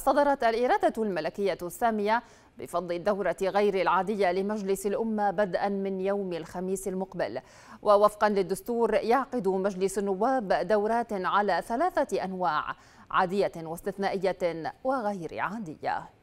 صدرت الإرادة الملكية السامية بفضل الدورة غير العادية لمجلس الأمة بدءا من يوم الخميس المقبل. ووفقا للدستور يعقد مجلس النواب دورات على 3 أنواع: عادية واستثنائية وغير عادية.